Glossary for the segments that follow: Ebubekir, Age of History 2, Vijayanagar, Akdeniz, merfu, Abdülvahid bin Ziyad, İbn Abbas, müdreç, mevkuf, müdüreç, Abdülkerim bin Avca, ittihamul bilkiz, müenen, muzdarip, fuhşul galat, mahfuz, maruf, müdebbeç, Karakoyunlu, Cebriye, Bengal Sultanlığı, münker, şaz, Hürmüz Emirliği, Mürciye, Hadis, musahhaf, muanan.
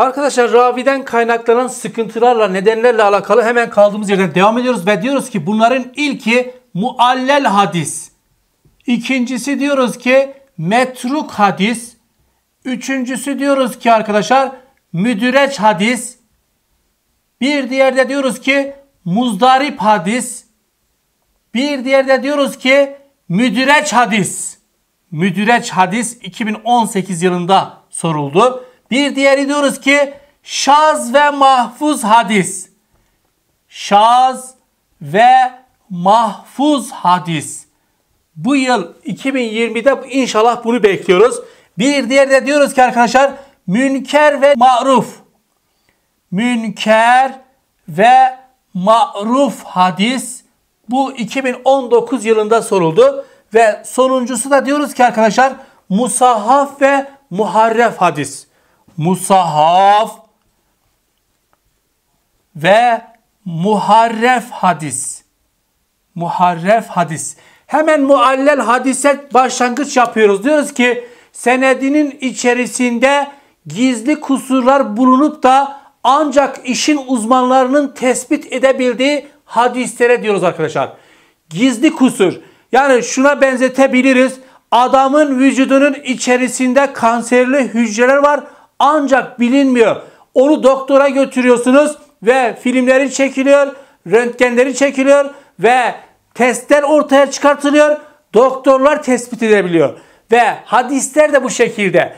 Arkadaşlar raviden kaynaklanan sıkıntılarla, nedenlerle alakalı hemen kaldığımız yerden devam ediyoruz ve diyoruz ki bunların ilki muallel hadis. İkincisi diyoruz ki metruk hadis. Üçüncüsü diyoruz ki arkadaşlar müdüreç hadis. Bir diğer de diyoruz ki muzdarip hadis. Bir diğer de diyoruz ki müdüreç hadis. Müdüreç hadis 2018 yılında soruldu. Bir diğeri diyoruz ki şaz ve mahfuz hadis. Şaz ve mahfuz hadis. Bu yıl 2020'de inşallah bunu bekliyoruz. Bir diğeri de diyoruz ki arkadaşlar münker ve maruf. Münker ve maruf hadis. Bu 2019 yılında soruldu. Ve sonuncusu da diyoruz ki arkadaşlar musahhaf ve muharref hadis. Musahhaf ve muharref hadis. Muharref hadis. Hemen muallel hadise başlangıç yapıyoruz. Diyoruz ki senedinin içerisinde gizli kusurlar bulunup da ancak işin uzmanlarının tespit edebildiği hadislere diyoruz arkadaşlar. Gizli kusur. Yani şuna benzetebiliriz. Adamın vücudunun içerisinde kanserli hücreler var ancak bilinmiyor. Onu doktora götürüyorsunuz ve filmleri çekiliyor, röntgenleri çekiliyor ve testler ortaya çıkartılıyor. Doktorlar tespit edebiliyor. Ve hadisler de bu şekilde.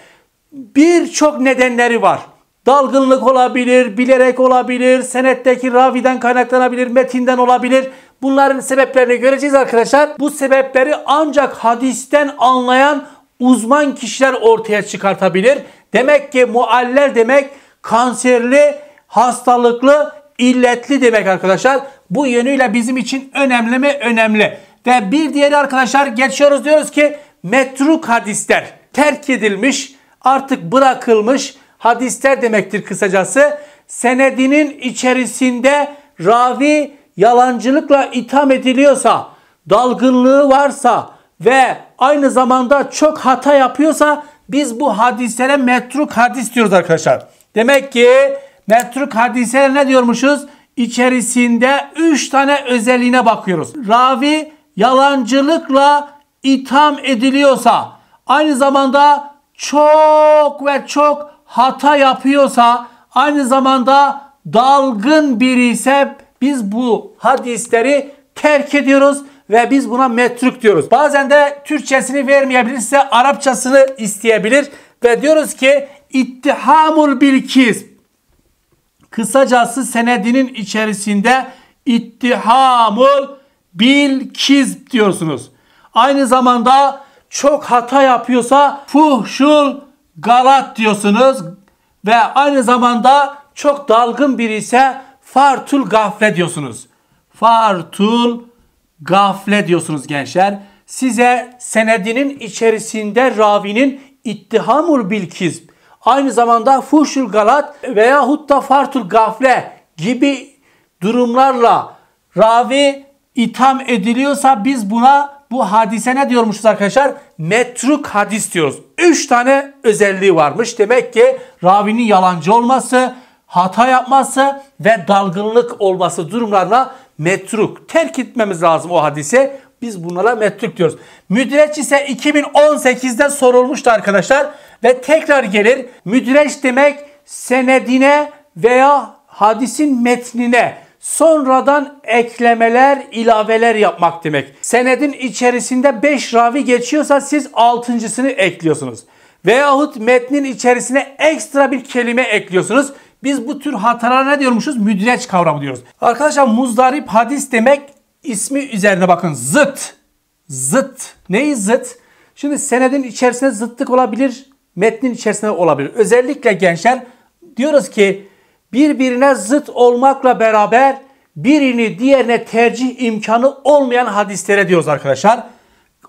Birçok nedenleri var. Dalgınlık olabilir, bilerek olabilir, senetteki raviden kaynaklanabilir, metinden olabilir. Bunların sebeplerini göreceğiz arkadaşlar. Bu sebepleri ancak hadisten anlayan uzman kişiler ortaya çıkartabilir. Demek ki muallel demek kanserli, hastalıklı, illetli demek arkadaşlar. Bu yönüyle bizim için önemli mi? Önemli. Ve bir diğeri arkadaşlar geçiyoruz diyoruz ki metruk hadisler. Terk edilmiş, artık bırakılmış hadisler demektir kısacası. Senedinin içerisinde ravi yalancılıkla itham ediliyorsa, dalgınlığı varsa ve aynı zamanda çok hata yapıyorsa biz bu hadislere metruk hadis diyoruz arkadaşlar. Demek ki metruk hadislere ne diyormuşuz? İçerisinde 3 tane özelliğine bakıyoruz. Ravi yalancılıkla itham ediliyorsa, aynı zamanda çok ve çok hata yapıyorsa, aynı zamanda dalgın biri ise biz bu hadisleri terk ediyoruz ve biz buna metruk diyoruz. Bazen de Türkçesini vermeyebilirse Arapçasını isteyebilir ve diyoruz ki ittihamul bilkiz. Kısacası senedinin içerisinde ittihamul bilkiz diyorsunuz. Aynı zamanda çok hata yapıyorsa fuhşul galat diyorsunuz ve aynı zamanda çok dalgın biri ise fartul gafle diyorsunuz. Fartul gafle diyorsunuz gençler. Size senedinin içerisinde ravinin ittihamul bilkizb, aynı zamanda fuhşul galat veyahut da fartul gafle gibi durumlarla ravi itham ediliyorsa biz buna bu hadise ne diyormuşuz arkadaşlar? Metruk hadis diyoruz. 3 tane özelliği varmış. Demek ki ravinin yalancı olması, hata yapması ve dalgınlık olması durumlarına metruk. Terk etmemiz lazım o hadise. Biz bunlara metruk diyoruz. Müdüreç ise 2018'de sorulmuştu arkadaşlar. Ve tekrar gelir. Müdüreç demek senedine veya hadisin metnine sonradan eklemeler, ilaveler yapmak demek. Senedin içerisinde 5 ravi geçiyorsa siz 6.sını ekliyorsunuz. Veyahut metnin içerisine ekstra bir kelime ekliyorsunuz. Biz bu tür hatalara ne diyormuşuz? Müdüreç kavramı diyoruz. Arkadaşlar muzdarip hadis demek ismi üzerine bakın. Zıt. Zıt. Neyi zıt? Şimdi senedin içerisinde zıtlık olabilir. Metnin içerisinde olabilir. Özellikle gençler diyoruz ki birbirine zıt olmakla beraber birini diğerine tercih imkanı olmayan hadislere diyoruz arkadaşlar.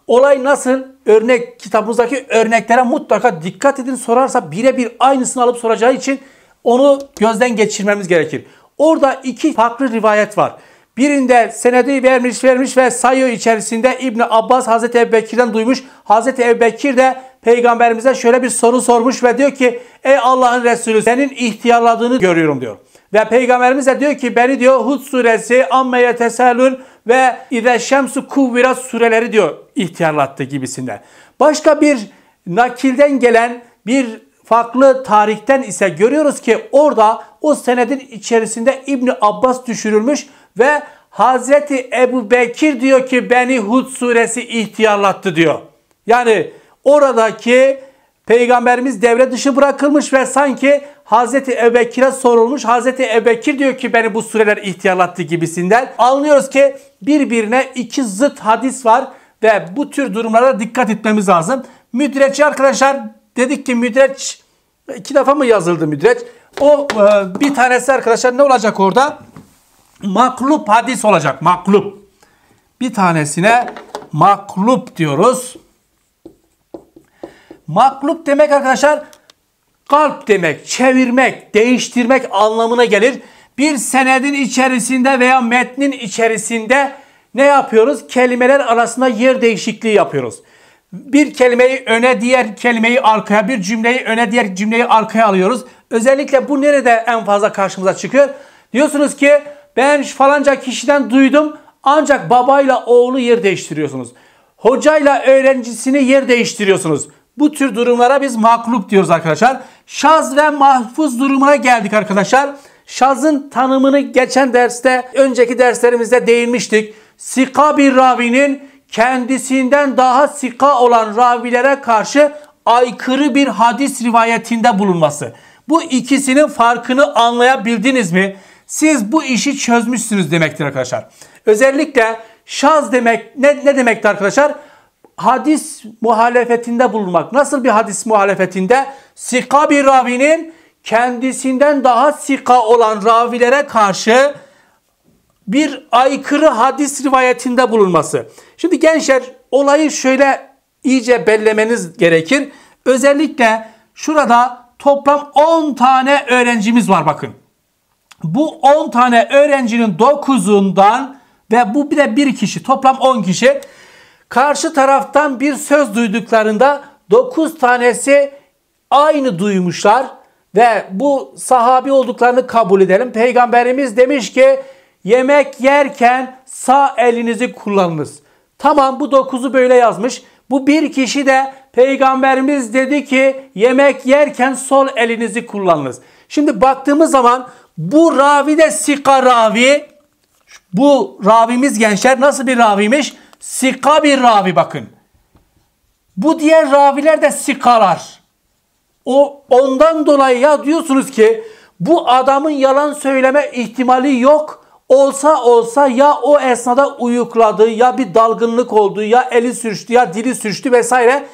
Olay nasıl? Örnek kitabımızdaki örneklere mutlaka dikkat edin. Sorarsa birebir aynısını alıp soracağı için onu gözden geçirmemiz gerekir. Orada 2 farklı rivayet var. Birinde senedi vermiş ve sayıyor içerisinde İbn Abbas Hazreti Ebubekir'den duymuş. Hazreti Ebubekir de Peygamberimize şöyle bir soru sormuş ve diyor ki ey Allah'ın Resulü senin ihtiyarladığını görüyorum diyor. Ve Peygamberimiz de diyor ki beni diyor Hud suresi, Amme Yeteselün ve İze Şemsu Kuvvirat sureleri diyor ihtiyarlattı gibisinden. Başka bir nakilden gelen bir farklı tarihten ise görüyoruz ki orada o senedin içerisinde İbni Abbas düşürülmüş ve Hazreti Ebu Bekir diyor ki beni Hud suresi ihtiyarlattı diyor. Yani oradaki Peygamberimiz devre dışı bırakılmış ve sanki Hazreti Ebu Bekir'e sorulmuş. Hazreti Ebu Bekir diyor ki beni bu sureler ihtiyarlattı gibisinden. Anlıyoruz ki birbirine iki zıt hadis var ve bu tür durumlara dikkat etmemiz lazım. Müdreç'i arkadaşlar dedik ki müdreç iki defa mı yazıldı müdreç? O bir tanesi arkadaşlar ne olacak orada? Maklup hadis olacak. Maklup. Bir tanesine maklup diyoruz. Maklup demek arkadaşlar kalp demek, çevirmek, değiştirmek anlamına gelir. Bir senedin içerisinde veya metnin içerisinde ne yapıyoruz? Kelimeler arasında yer değişikliği yapıyoruz. Bir kelimeyi öne, diğer kelimeyi arkaya, bir cümleyi öne, diğer cümleyi arkaya alıyoruz. Özellikle bu nerede en fazla karşımıza çıkıyor? Diyorsunuz ki ben falanca kişiden duydum ancak babayla oğlu yer değiştiriyorsunuz. Hocayla öğrencisini yer değiştiriyorsunuz. Bu tür durumlara biz maklup diyoruz arkadaşlar. Şaz ve mahfuz durumuna geldik arkadaşlar. Şazın tanımını geçen derste, önceki derslerimizde değinmiştik. Sika bir ravinin kendisinden daha sika olan ravilere karşı aykırı bir hadis rivayetinde bulunması. Bu ikisinin farkını anlayabildiniz mi? Siz bu işi çözmüşsünüz demektir arkadaşlar. Özellikle şaz demek ne demekti arkadaşlar? Hadis muhalefetinde bulunmak. Nasıl bir hadis muhalefetinde? Sika bir ravinin kendisinden daha sika olan ravilere karşı bir aykırı hadis rivayetinde bulunması. Şimdi gençler olayı şöyle iyice bellemeniz gerekir. Özellikle şurada toplam 10 tane öğrencimiz var bakın. Bu 10 tane öğrencinin 9'undan ve bu bir de bir kişi toplam 10 kişi karşı taraftan bir söz duyduklarında 9 tanesi aynı duymuşlar ve bu sahabi olduklarını kabul edelim. Peygamberimiz demiş ki yemek yerken sağ elinizi kullanınız. Tamam bu 9'u böyle yazmış. Bu bir kişi de Peygamberimiz dedi ki yemek yerken sol elinizi kullanınız. Şimdi baktığımız zaman bu ravi de sika ravi. Bu ravimiz gençler nasıl bir raviymiş? Sika bir ravi bakın. Bu diğer raviler de sikalar. Ondan dolayı ya diyorsunuz ki bu adamın yalan söyleme ihtimali yok. Olsa ya o esnada uyukladı ya bir dalgınlık oldu ya eli sürçtü ya dili sürçtü vesaire.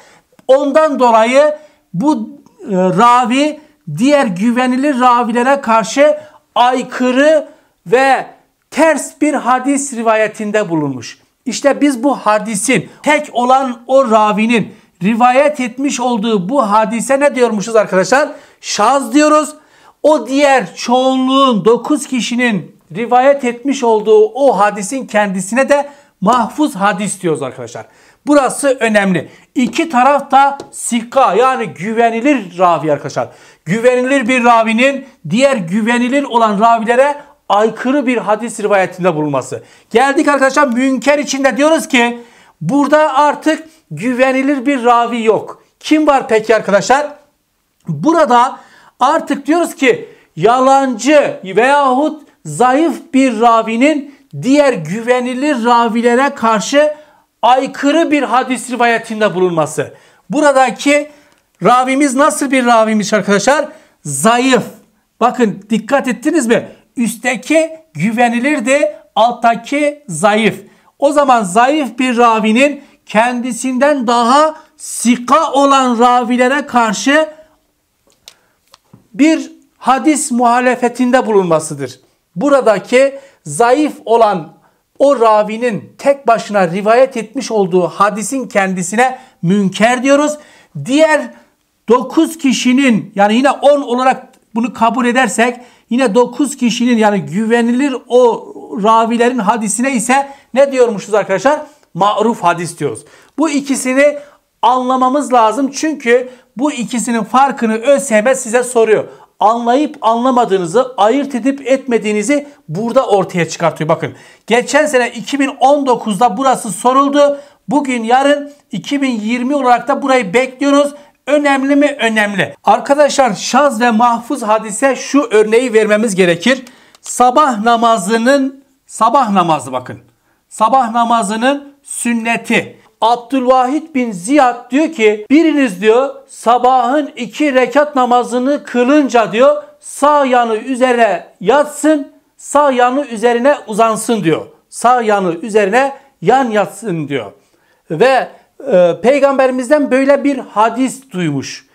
Ondan dolayı bu ravi diğer güvenilir ravilere karşı aykırı ve ters bir hadis rivayetinde bulunmuş. İşte biz bu hadisin tek olan o ravinin rivayet etmiş olduğu bu hadise ne diyormuşuz arkadaşlar? Şaz diyoruz. O diğer çoğunluğun 9 kişinin rivayet etmiş olduğu o hadisin kendisine de mahfuz hadis diyoruz arkadaşlar. Burası önemli. İki taraf da sika yani güvenilir ravi arkadaşlar. Güvenilir bir ravinin diğer güvenilir olan ravilere aykırı bir hadis rivayetinde bulunması. Geldik arkadaşlar münker içinde diyoruz ki burada artık güvenilir bir ravi yok. Kim var peki arkadaşlar? Burada artık diyoruz ki yalancı veyahut zayıf bir ravinin diğer güvenilir ravilere karşı aykırı bir hadis rivayetinde bulunması. Buradaki ravimiz nasıl bir ravimiş arkadaşlar? Zayıf. Bakın dikkat ettiniz mi? Üstteki güvenilirdi, alttaki zayıf. O zaman zayıf bir ravinin kendisinden daha sika olan ravilere karşı bir hadis muhalefetinde bulunmasıdır. Buradaki zayıf olan o ravinin tek başına rivayet etmiş olduğu hadisin kendisine münker diyoruz. Diğer 9 kişinin yani yine 10 olarak bunu kabul edersek yine 9 kişinin yani güvenilir o ravilerin hadisine ise ne diyormuşuz arkadaşlar? Ma'ruf hadis diyoruz. Bu ikisini anlamamız lazım. Çünkü bu ikisinin farkını ÖSYM size soruyor. Anlayıp anlamadığınızı, ayırt edip etmediğinizi burada ortaya çıkartıyor. Bakın geçen sene 2019'da burası soruldu. Bugün yarın 2020 olarak da burayı bekliyoruz. Önemli mi? Önemli. Arkadaşlar şaz ve mahfuz hadise şu örneği vermemiz gerekir. Sabah namazının sünneti. Abdülvahid bin Ziyad diyor ki biriniz diyor sabahın 2 rekat namazını kılınca diyor sağ yanı üzerine yatsın, sağ yanı üzerine uzansın diyor. Sağ yanı üzerine yan yatsın diyor. Ve Peygamberimizden böyle bir hadis duymuş.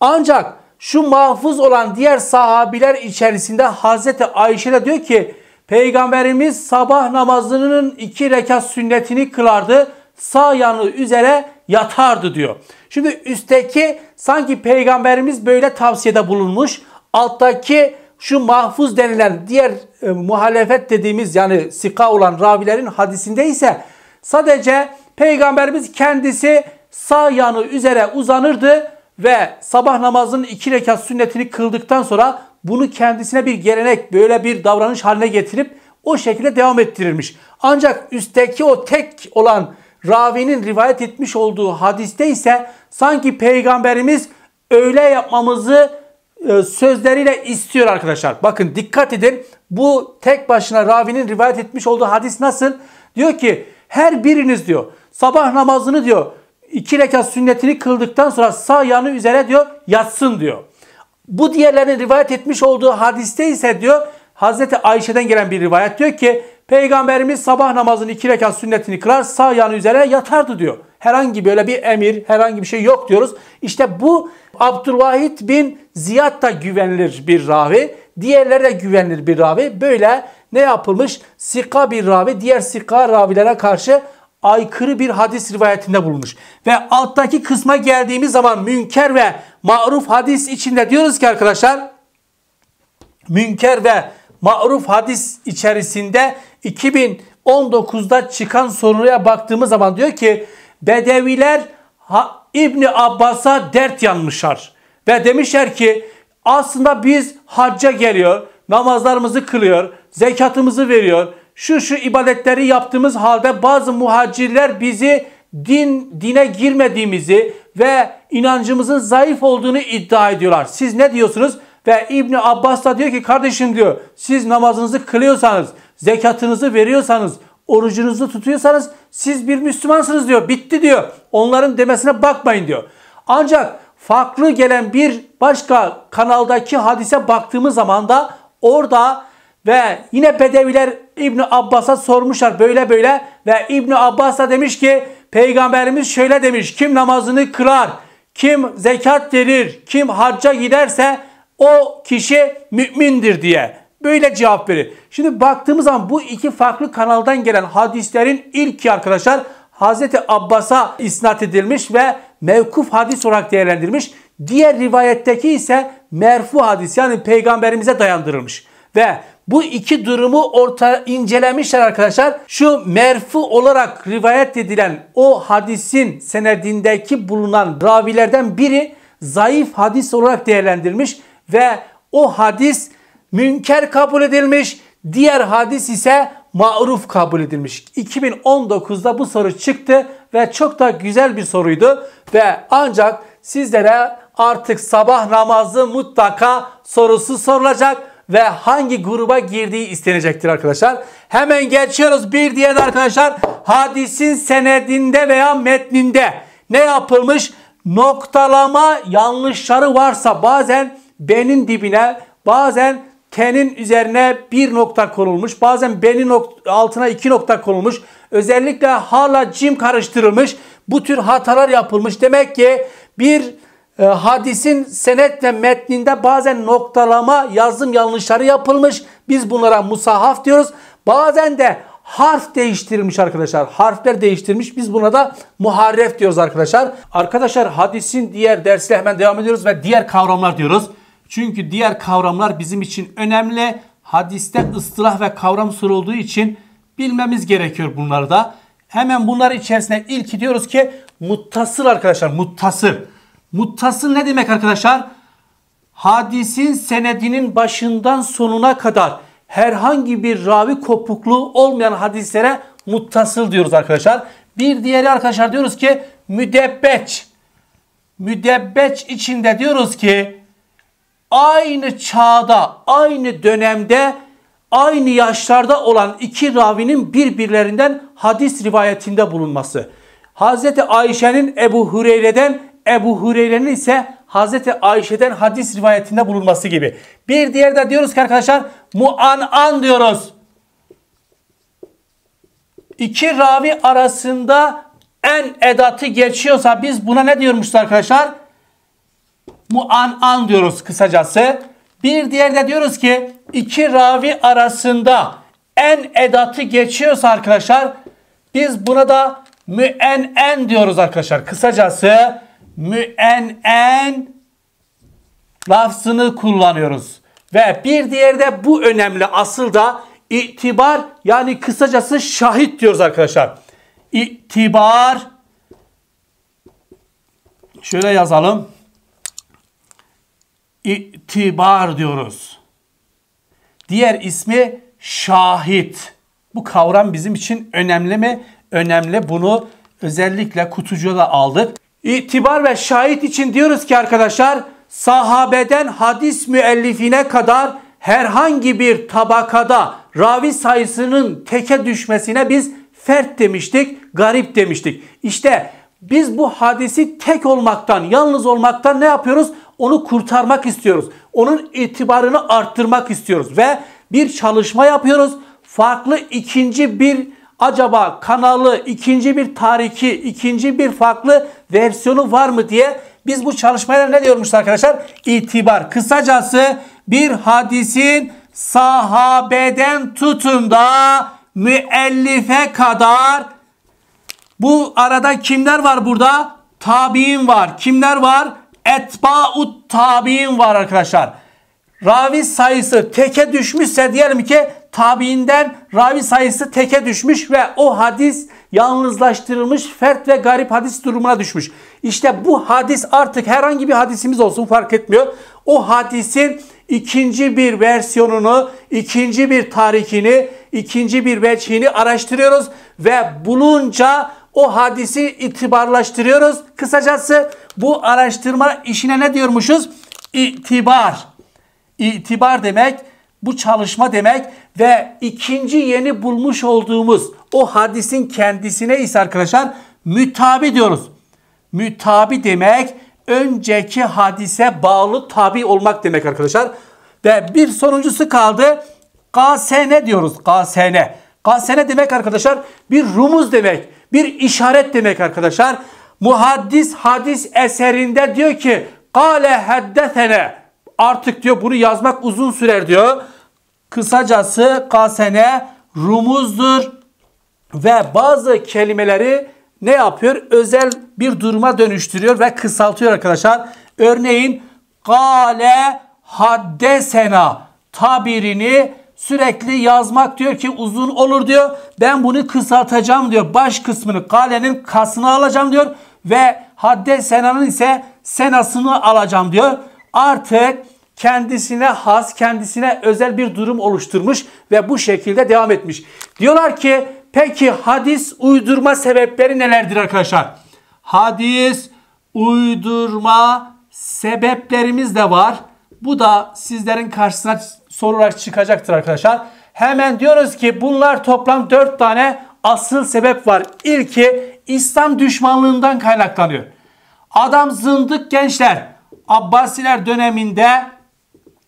Ancak şu mahfuz olan diğer sahabiler içerisinde Hazreti Ayşe de diyor ki Peygamberimiz sabah namazının 2 rekat sünnetini kılardı. Sağ yanı üzere yatardı diyor. Şimdi üstteki sanki Peygamberimiz böyle tavsiyede bulunmuş. Alttaki şu mahfuz denilen diğer muhalefet dediğimiz yani sika olan ravilerin hadisinde ise sadece Peygamberimiz kendisi sağ yanı üzere uzanırdı ve sabah namazının 2 rekat sünnetini kıldıktan sonra bunu kendisine bir gelenek, böyle bir davranış haline getirip o şekilde devam ettirilmiş. Ancak üstteki o tek olan ravinin rivayet etmiş olduğu hadiste ise sanki Peygamberimiz öyle yapmamızı sözleriyle istiyor arkadaşlar. Bakın dikkat edin, bu tek başına ravinin rivayet etmiş olduğu hadis nasıl? Diyor ki her biriniz diyor sabah namazını diyor 2 rekat sünnetini kıldıktan sonra sağ yanı üzere diyor yatsın diyor. Bu diğerlerinin rivayet etmiş olduğu hadiste ise diyor Hazreti Ayşe'den gelen bir rivayet diyor ki Peygamberimiz sabah namazının 2 rekat sünnetini kılar sağ yanı üzere yatardı diyor. Herhangi böyle bir emir, herhangi bir şey yok diyoruz. İşte bu Abdülvahid bin Ziyad da güvenilir bir ravi. Diğerleri de güvenilir bir ravi. Böyle ne yapılmış? Sika bir ravi diğer sika ravilere karşı aykırı bir hadis rivayetinde bulunmuş. Ve alttaki kısma geldiğimiz zaman münker ve maruf hadis içinde diyoruz ki arkadaşlar münker ve maruf hadis içerisinde 2019'da çıkan soruya baktığımız zaman diyor ki Bedeviler İbni Abbas'a dert yanmışlar. Ve demişler ki aslında biz hacca geliyor, namazlarımızı kılıyor, zekatımızı veriyor. Şu ibadetleri yaptığımız halde bazı muhacirler bizi dine girmediğimizi ve inancımızın zayıf olduğunu iddia ediyorlar. Siz ne diyorsunuz? Ve İbni Abbas da diyor ki kardeşim diyor siz namazınızı kılıyorsanız, zekatınızı veriyorsanız, orucunuzu tutuyorsanız siz bir Müslümansınız diyor. Bitti diyor. Onların demesine bakmayın diyor. Ancak farklı gelen bir başka kanaldaki hadise baktığımız zaman da orada ve yine Bedeviler İbni Abbas'a sormuşlar böyle ve İbni Abbas da demiş ki Peygamberimiz şöyle demiş kim namazını kılar, kim zekat verir, kim hacca giderse o kişi mümindir diye böyle cevap verir. Şimdi baktığımız zaman bu iki farklı kanaldan gelen hadislerin ilki arkadaşlar Hazreti Abbas'a isnat edilmiş ve mevkuf hadis olarak değerlendirilmiş. Diğer rivayetteki ise merfu hadis yani Peygamberimize dayandırılmış. Ve bu iki durumu incelemişler arkadaşlar. Şu merfu olarak rivayet edilen o hadisin senedindeki bulunan ravilerden biri zayıf hadis olarak değerlendirilmiş. Ve o hadis münker kabul edilmiş. Diğer hadis ise maruf kabul edilmiş. 2019'da bu soru çıktı ve çok da güzel bir soruydu. Ve ancak sizlere artık sabah namazı mutlaka sorusu sorulacak ve hangi gruba girdiği istenecektir arkadaşlar. Hemen geçiyoruz bir diğer arkadaşlar. Hadisin senedinde veya metninde ne yapılmış? Noktalama yanlışları varsa bazen B'nin dibine, bazen T'nin üzerine bir nokta konulmuş. Bazen B'nin altına 2 nokta konulmuş. Özellikle hala cim karıştırılmış. Bu tür hatalar yapılmış. Demek ki bir hadisin senet ve metninde bazen noktalama, yazım yanlışları yapılmış. Biz bunlara musahaf diyoruz. Bazen de harf değiştirilmiş arkadaşlar. Harfler değiştirilmiş. Biz buna da muharref diyoruz arkadaşlar. Arkadaşlar hadisin diğer dersiyle hemen devam ediyoruz ve diğer kavramlar diyoruz. Çünkü diğer kavramlar bizim için önemli. Hadiste ıstılah ve kavram sorulduğu için bilmemiz gerekiyor bunları da. Hemen bunlar içerisinde ilk diyoruz ki muttasıl arkadaşlar. Muttasıl. Muttasıl ne demek arkadaşlar? Hadisin senedinin başından sonuna kadar herhangi bir ravi kopukluğu olmayan hadislere muttasıl diyoruz arkadaşlar. Bir diğeri arkadaşlar diyoruz ki müdebbeç. Müdebbeç içinde diyoruz ki aynı çağda, aynı dönemde, aynı yaşlarda olan iki ravinin birbirlerinden hadis rivayetinde bulunması. Hazreti Ayşe'nin Ebu Hureyre'den, Ebu Hureyre'nin ise Hazreti Ayşe'den hadis rivayetinde bulunması gibi. Bir diğer de diyoruz ki arkadaşlar muanan diyoruz. İki ravi arasında en edatı geçiyorsa biz buna ne diyormuşuz arkadaşlar? Muanan diyoruz kısacası. Bir diğer de diyoruz ki iki ravi arasında en edatı geçiyorsa arkadaşlar biz buna da müenen diyoruz arkadaşlar. Kısacası müenen lafzını kullanıyoruz. Ve bir diğer de bu önemli asıl da itibar, yani kısacası şahit diyoruz arkadaşlar. İtibar, şöyle yazalım. İtibar diyoruz. Diğer ismi şahit. Bu kavram bizim için önemli mi? Önemli. Bunu özellikle kutucuğa da aldık. İtibar ve şahit için diyoruz ki arkadaşlar sahabeden hadis müellifine kadar herhangi bir tabakada ravi sayısının teke düşmesine biz fert demiştik, garip demiştik. İşte biz bu hadisi tek olmaktan, yalnız olmaktan ne yapıyoruz? Onu kurtarmak istiyoruz. Onun itibarını arttırmak istiyoruz. Ve bir çalışma yapıyoruz. Farklı ikinci bir acaba kanalı, ikinci bir tariki, ikinci bir farklı versiyonu var mı diye biz bu çalışmaya ne diyormuşuz arkadaşlar? İtibar. Kısacası bir hadisin sahabeden tutun da müellife kadar, bu arada kimler var burada? Tabiin var. Kimler var? Etba'ut tabiin var arkadaşlar. Ravi sayısı teke düşmüşse diyelim ki tabiinden ravi sayısı teke düşmüş ve o hadis yalnızlaştırılmış fert ve garip hadis durumuna düşmüş. İşte bu hadis artık herhangi bir hadisimiz olsun fark etmiyor. O hadisin ikinci bir versiyonunu, ikinci bir tarihini, ikinci bir veçhini araştırıyoruz ve bulunca o hadisi itibarlaştırıyoruz. Kısacası bu araştırma işine ne diyormuşuz? İtibar. İtibar demek, bu çalışma demek ve ikinci yeni bulmuş olduğumuz o hadisin kendisine ise arkadaşlar mütabi diyoruz. Mütabi demek önceki hadise bağlı tabi olmak demek arkadaşlar. Ve bir sonuncusu kaldı. Kasene diyoruz. Kasene. Kasene demek arkadaşlar bir rumuz demek. Bir işaret demek arkadaşlar. Muhaddis hadis eserinde diyor ki kale haddesene. Artık diyor bunu yazmak uzun sürer diyor. Kısacası kasene rumuzdur. Ve bazı kelimeleri ne yapıyor? Özel bir duruma dönüştürüyor ve kısaltıyor arkadaşlar. Örneğin kale haddesena tabirini sürekli yazmak diyor ki uzun olur diyor. Ben bunu kısaltacağım diyor. Baş kısmını kalenin kasını alacağım diyor. Ve haddesena'nın ise senasını alacağım diyor. Artık kendisine has, kendisine özel bir durum oluşturmuş ve bu şekilde devam etmiş. Diyorlar ki peki hadis uydurma sebepleri nelerdir arkadaşlar? Hadis uydurma sebeplerimiz de var. Bu da sizlerin karşısına sorular çıkacaktır arkadaşlar. Hemen diyoruz ki bunlar toplam 4 tane asıl sebep var. İlki İslam düşmanlığından kaynaklanıyor. Adam zındık gençler Abbasiler döneminde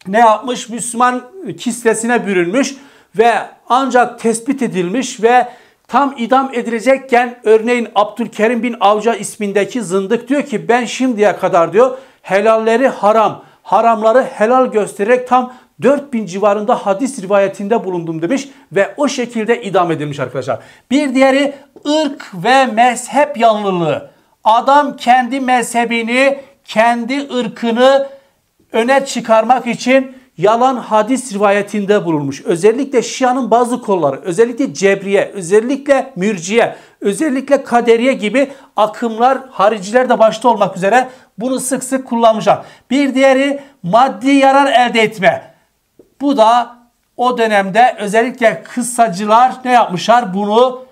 ne yapmış? Müslüman kislesine bürünmüş ve ancak tespit edilmiş ve tam idam edilecekken örneğin Abdülkerim bin Avca ismindeki zındık diyor ki ben şimdiye kadar diyor helalleri haram, haramları helal göstererek tam 4000 civarında hadis rivayetinde bulundum demiş ve o şekilde idam edilmiş arkadaşlar. Bir diğeri ırk ve mezhep yanlılığı. Adam kendi mezhebini, kendi ırkını öne çıkarmak için yalan hadis rivayetinde bulunmuş. Özellikle Şia'nın bazı kolları, özellikle Cebriye, özellikle Mürciye, özellikle Kaderiye gibi akımlar, hariciler de başta olmak üzere bunu sık sık kullanmışlar. Bir diğeri maddi yarar elde etme. Bu da o dönemde özellikle kıssacılar ne yapmışlar? Bunu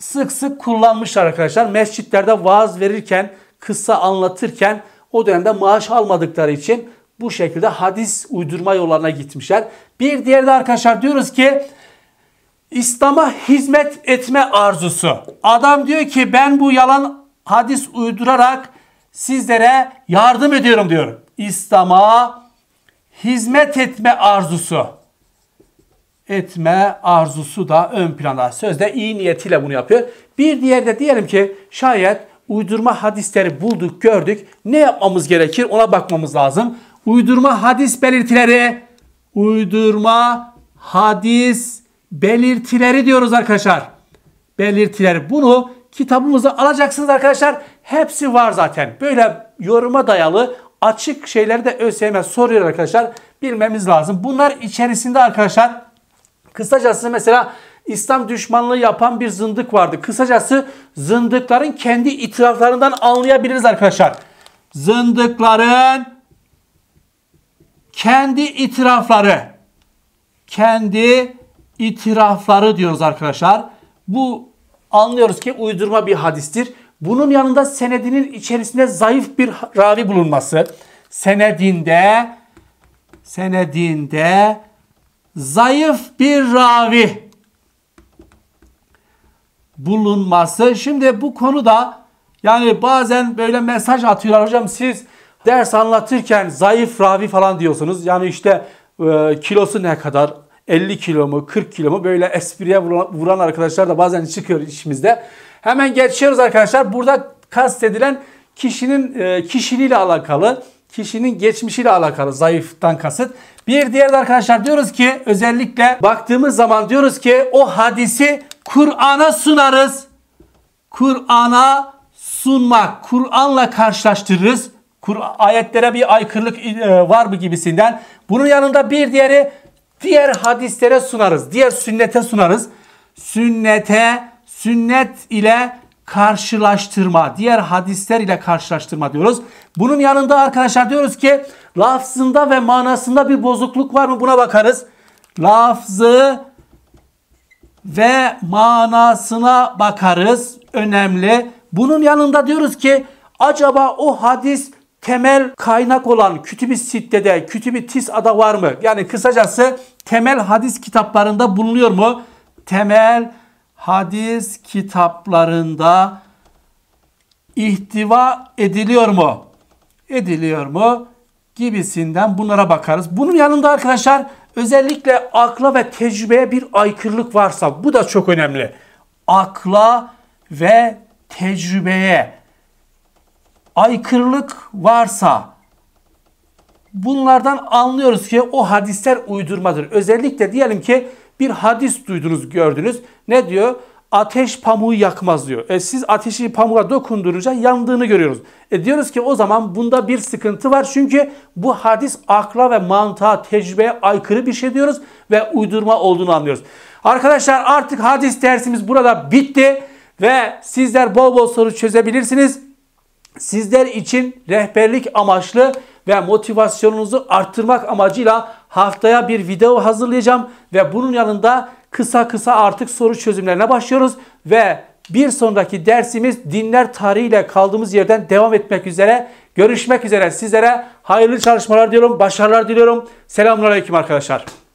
sık sık kullanmışlar arkadaşlar. Mescitlerde vaaz verirken, kıssa anlatırken o dönemde maaş almadıkları için bu şekilde hadis uydurma yollarına gitmişler. Bir diğer de arkadaşlar diyoruz ki İslam'a hizmet etme arzusu. Adam diyor ki ben bu yalan hadis uydurarak sizlere yardım ediyorum diyor. İslam'a hizmet etme arzusu. Etme arzusu da ön planda. Sözde iyi niyetiyle bunu yapıyor. Bir diğer de diyelim ki şayet uydurma hadisleri bulduk, gördük. Ne yapmamız gerekir? Ona bakmamız lazım. Uydurma hadis belirtileri. Uydurma hadis belirtileri diyoruz arkadaşlar. Belirtileri. Bunu kitabımıza alacaksınız arkadaşlar. Hepsi var zaten. Böyle yoruma dayalı açık şeyleri de ÖSYM soruyor arkadaşlar. Bilmemiz lazım. Bunlar içerisinde arkadaşlar kısacası mesela İslam düşmanlığı yapan bir zındık vardı. Kısacası zındıkların kendi itiraflarından anlayabiliriz arkadaşlar. Zındıkların kendi itirafları. Kendi itirafları diyoruz arkadaşlar. Bu anlıyoruz ki uydurma bir hadistir. Bunun yanında senedinin içerisinde zayıf bir ravi bulunması. Senedinde zayıf bir ravi bulunması. Şimdi bu konuda yani bazen böyle mesaj atıyorlar. Hocam siz ders anlatırken zayıf ravi falan diyorsunuz. Yani işte kilosu ne kadar? 50 kilo mu? 40 kilo mu? Böyle espriye vuran arkadaşlar da bazen çıkıyor işimizde. Hemen geçiyoruz arkadaşlar. Burada kastedilen kişinin kişiliğiyle alakalı. Kişinin geçmişiyle alakalı zayıftan kasıt. Bir diğer de arkadaşlar diyoruz ki özellikle baktığımız zaman diyoruz ki o hadisi Kur'an'a sunarız. Kur'an'a sunmak. Kur'an'la karşılaştırırız. Ayetlere bir aykırılık var mı gibisinden. Bunun yanında bir diğeri diğer hadislere sunarız. Diğer sünnete sunarız. Sünnet ile karşılaştırma. Diğer hadisler ile karşılaştırma diyoruz. Bunun yanında arkadaşlar diyoruz ki lafzında ve manasında bir bozukluk var mı? Buna bakarız. Lafzı ve manasına bakarız. Önemli. Bunun yanında diyoruz ki acaba o hadis temel kaynak olan Kütüb-i Sitte'de, Kütüb-i Tis'a'da var mı? Yani kısacası temel hadis kitaplarında bulunuyor mu? Temel hadis kitaplarında ihtiva ediliyor mu? Ediliyor mu? Gibisinden bunlara bakarız. Bunun yanında arkadaşlar özellikle akla ve tecrübeye bir aykırılık varsa bu da çok önemli. Akla ve tecrübeye aykırılık varsa bunlardan anlıyoruz ki o hadisler uydurmadır. Özellikle diyelim ki bir hadis duydunuz, gördünüz. Ne diyor? Ateş pamuğu yakmaz diyor. Siz ateşi pamuğa dokundurunca yandığını görüyoruz. Diyoruz ki o zaman bunda bir sıkıntı var. Çünkü bu hadis akla ve mantığa, tecrübeye aykırı bir şey diyoruz. Ve uydurma olduğunu anlıyoruz. Arkadaşlar artık hadis dersimiz burada bitti. Ve sizler bol bol soru çözebilirsiniz. Sizler için rehberlik amaçlı ve motivasyonunuzu arttırmak amacıyla haftaya bir video hazırlayacağım. Ve bunun yanında kısa artık soru çözümlerine başlıyoruz. Ve bir sonraki dersimiz dinler tarihiyle kaldığımız yerden devam etmek üzere. Görüşmek üzere. Sizlere hayırlı çalışmalar diliyorum. Başarılar diliyorum. Selamünaleyküm arkadaşlar.